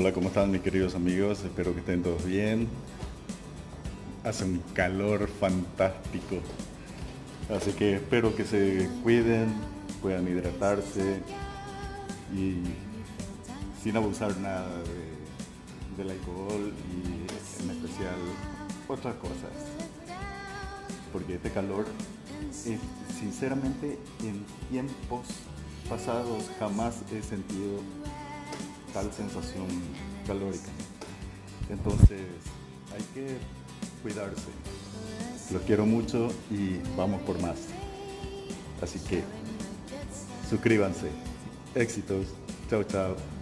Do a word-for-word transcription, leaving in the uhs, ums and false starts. Hola, ¿cómo están mis queridos amigos? Espero que estén todos bien. Hace un calor fantástico, así que espero que se cuiden, puedan hidratarse y sin abusar nada de, del alcohol y en especial otras cosas, porque este calor es, sinceramente, en tiempos pasados jamás he sentido tal sensación calórica. Entonces hay que cuidarse. Los quiero mucho y vamos por más. Así que suscríbanse. Éxitos. Chao, chao.